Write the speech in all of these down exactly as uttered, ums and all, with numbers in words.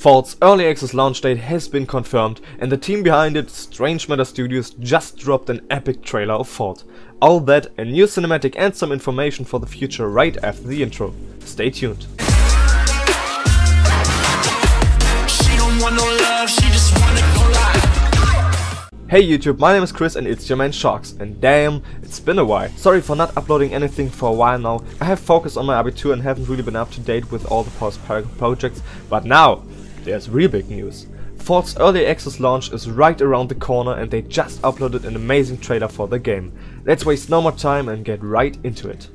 Fault's early access launch date has been confirmed, and the team behind it, Strange Matter Studios, just dropped an epic trailer of Fault. All that, a new cinematic and some information for the future right after the intro. Stay tuned. She don't want no love, she just wanna go live. Hey YouTube, my name is Chris and it's your man Sharks, and damn, it's been a while. Sorry for not uploading anything for a while now. I have focused on my R B two and haven't really been up to date with all the post-Paragon projects, but now there's real big news. Fault's early access launch is right around the corner and they just uploaded an amazing trailer for the game. Let's waste no more time and get right into it.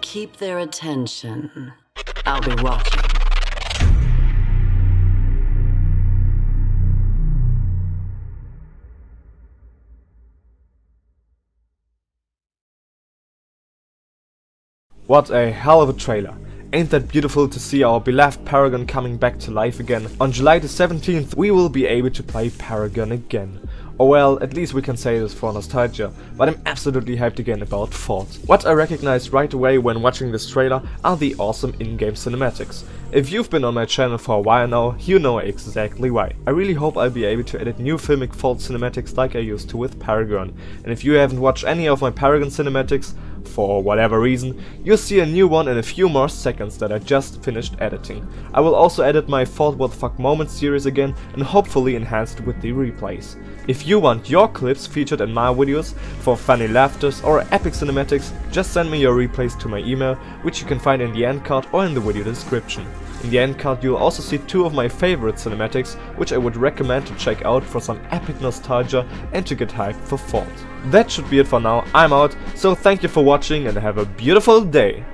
Keep their attention. I'll be watching. What a hell of a trailer. Ain't that beautiful to see our beloved Paragon coming back to life again. On July the seventeenth we will be able to play Paragon again. Or well, at least we can say this for nostalgia, but I'm absolutely hyped again about Fault. What I recognized right away when watching this trailer are the awesome in-game cinematics. If you've been on my channel for a while now, you know exactly why. I really hope I'll be able to edit new filmic Fault cinematics like I used to with Paragon. And if you haven't watched any of my Paragon cinematics, for whatever reason, you'll see a new one in a few more seconds that I just finished editing. I will also edit my Fault What the Fuck Moments series again and hopefully enhanced with the replays. If you want your clips featured in my videos for funny laughters or epic cinematics, just send me your replays to my email, which you can find in the end card or in the video description. In the end card you'll also see two of my favorite cinematics, which I would recommend to check out for some epic nostalgia and to get hyped for Fault. That should be it for now, I'm out, so thank you for watching and have a beautiful day!